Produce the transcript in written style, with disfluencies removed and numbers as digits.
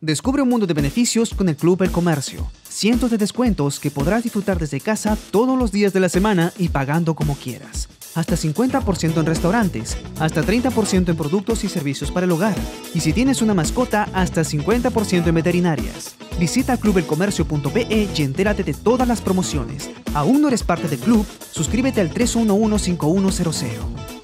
Descubre un mundo de beneficios con el Club El Comercio. Cientos de descuentos que podrás disfrutar desde casa todos los días de la semana y pagando como quieras. Hasta 50% en restaurantes, hasta 30% en productos y servicios para el hogar. Y si tienes una mascota, hasta 50% en veterinarias. Visita clubelcomercio.pe y entérate de todas las promociones. ¿Aún no eres parte del club? Suscríbete al 311-5100.